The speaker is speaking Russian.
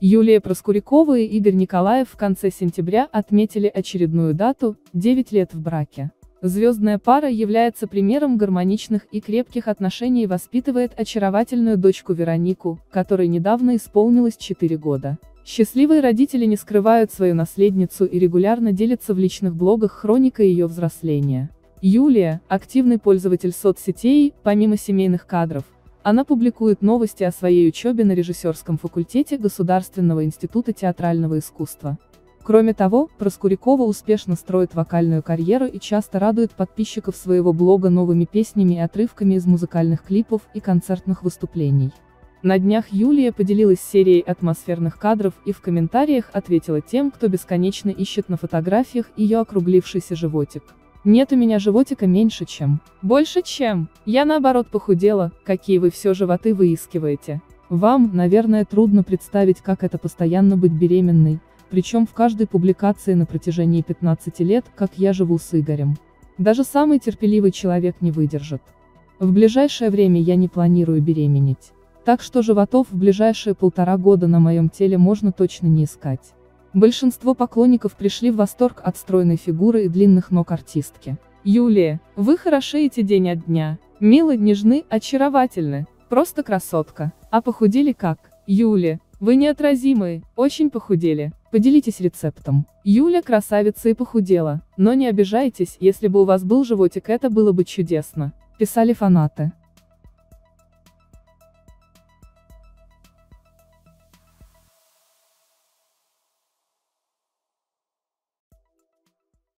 Юлия Проскурякова и Игорь Николаев в конце сентября отметили очередную дату – 9 лет в браке. Звездная пара является примером гармоничных и крепких отношений и воспитывает очаровательную дочку Веронику, которой недавно исполнилось 4 года. Счастливые родители не скрывают свою наследницу и регулярно делятся в личных блогах хроникой ее взросления. Юлия – активный пользователь соцсетей, помимо семейных кадров. Она публикует новости о своей учебе на режиссерском факультете Государственного института театрального искусства. Кроме того, Проскурякова успешно строит вокальную карьеру и часто радует подписчиков своего блога новыми песнями и отрывками из музыкальных клипов и концертных выступлений. На днях Юлия поделилась серией атмосферных кадров и в комментариях ответила тем, кто бесконечно ищет на фотографиях ее округлившийся животик. «Нет у меня животика меньше чем. Больше чем. Я наоборот похудела, какие вы все животы выискиваете. Вам, наверное, трудно представить, как это постоянно быть беременной, причем в каждой публикации на протяжении 15 лет, как я живу с Игорем. Даже самый терпеливый человек не выдержит. В ближайшее время я не планирую беременеть. Так что животов в ближайшие 1,5 года на моем теле можно точно не искать». Большинство поклонников пришли в восторг от стройной фигуры и длинных ног артистки. «Юлия, вы хорошеете день от дня. Милы, нежны, очаровательны. Просто красотка. А похудели как? Юля, вы неотразимые, очень похудели. Поделитесь рецептом». Юля красавица и похудела, но не обижайтесь, если бы у вас был животик, это было бы чудесно, писали фанаты.